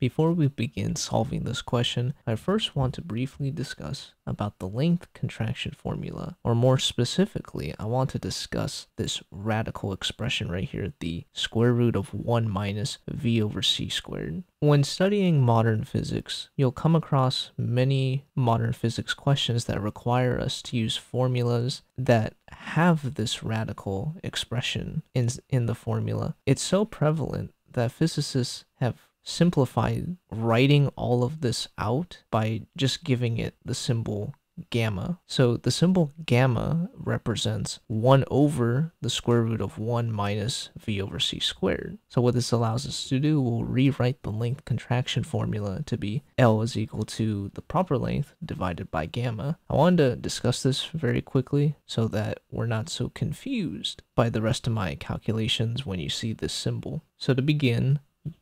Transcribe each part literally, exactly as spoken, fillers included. Before we begin solving this question, I first want to briefly discuss about the length contraction formula, or more specifically, I want to discuss this radical expression right here, the square root of one minus v over c squared. When studying modern physics, you'll come across many modern physics questions that require us to use formulas that have this radical expression in, in the formula. It's so prevalent that physicists have simplify writing all of this out by just giving it the symbol gamma. So the symbol gamma represents one over the square root of one minus v over c squared. So what this allows us to do, we'll rewrite the length contraction formula to be L is equal to the proper length divided by gamma. I wanted to discuss this very quickly so that we're not so confused by the rest of my calculations when you see this symbol. So to begin,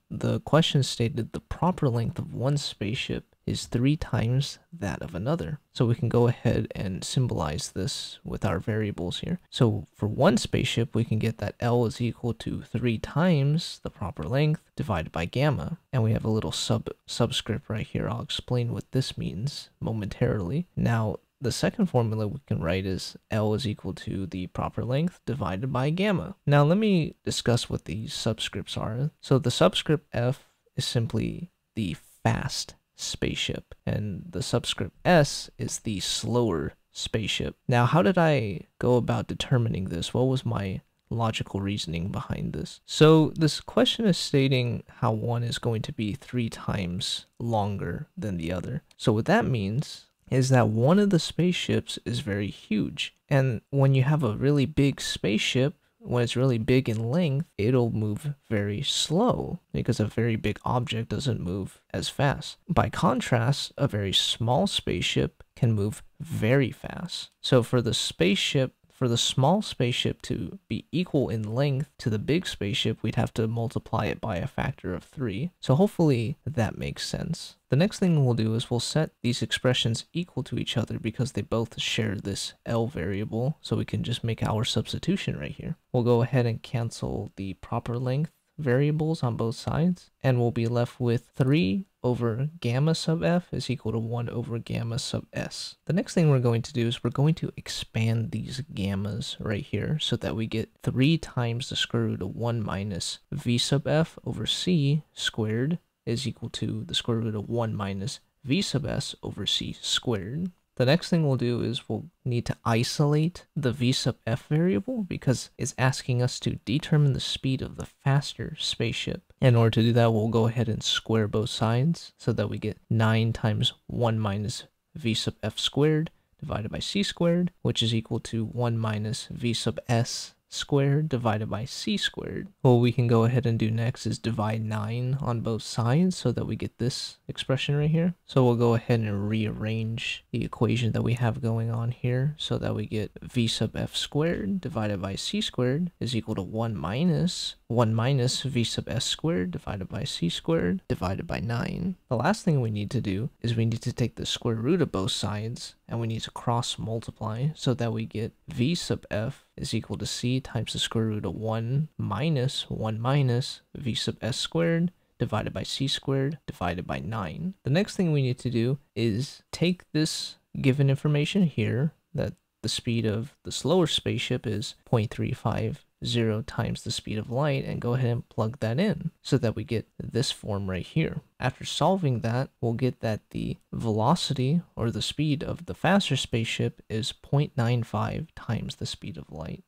the question stated the proper length of one spaceship is three times that of another. So we can go ahead and symbolize this with our variables here. So for one spaceship, we can get that L is equal to three times the proper length divided by gamma. And we have a little sub subscript right here. I'll explain what this means momentarily. Now, the second formula we can write is L is equal to the proper length divided by gamma. Now let me discuss what these subscripts are. So the subscript F is simply the fast spaceship, and the subscript S is the slower spaceship. Now how did I go about determining this? What was my logical reasoning behind this? So this question is stating how one is going to be three times longer than the other. So what that means is that one of the spaceships is very huge. And when you have a really big spaceship, when it's really big in length, it'll move very slow because a very big object doesn't move as fast. By contrast, a very small spaceship can move very fast. So for the spaceship, for the small spaceship to be equal in length to the big spaceship, we'd have to multiply it by a factor of three. So hopefully that makes sense. The next thing we'll do is we'll set these expressions equal to each other because they both share this L variable, so we can just make our substitution right here. We'll go ahead and cancel the proper length variables on both sides, and we'll be left with three over gamma sub F is equal to one over gamma sub S. The next thing we're going to do is we're going to expand these gammas right here so that we get three times the square root of one minus V sub F over C squared is equal to the square root of one minus V sub S over C squared. The next thing we'll do is we'll need to isolate the v sub f variable because it's asking us to determine the speed of the faster spaceship. In order to do that, we'll go ahead and square both sides so that we get nine times one minus v sub f squared divided by c squared, which is equal to one minus v sub s squared divided by c squared. What we can go ahead and do next is divide nine on both sides so that we get this expression right here. So we'll go ahead and rearrange the equation that we have going on here so that we get v sub f squared divided by c squared is equal to one minus one minus v sub s squared divided by c squared divided by nine. The last thing we need to do is we need to take the square root of both sides and we need to cross multiply so that we get v sub f is equal to c times the square root of one minus one minus v sub s squared divided by c squared divided by nine. The next thing we need to do is take this given information here that the speed of the slower spaceship is zero point three five zero times the speed of light and go ahead and plug that in so that we get this form right here. After solving that, we'll get that the velocity or the speed of the faster spaceship is zero point nine five times the speed of light.